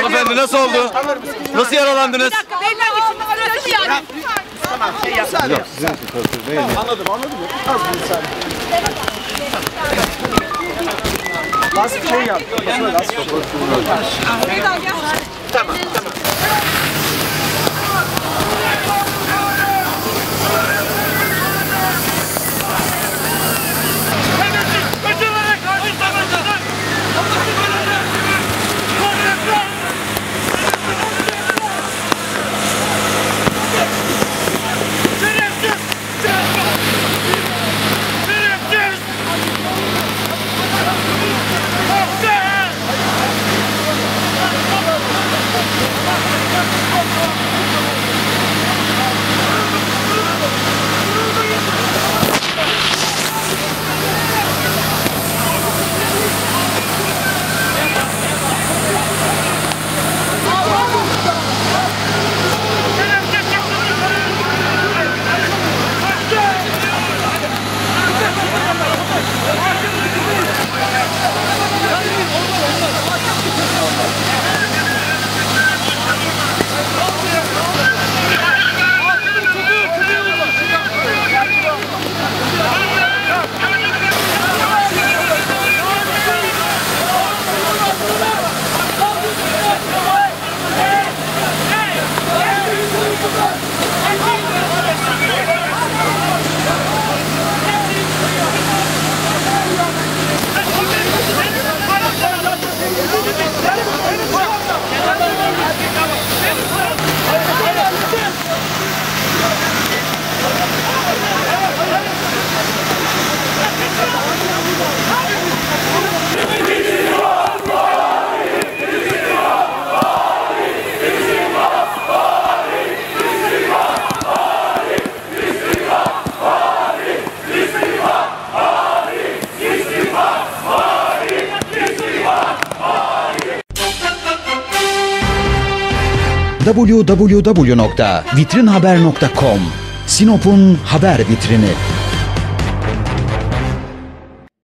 Hanımefendi nasıl oldu? Nasıl yaralandınız? Anladım. Lastik şey yap. Tamam. www.vitrinhaber.com Sinop'un haber vitrini.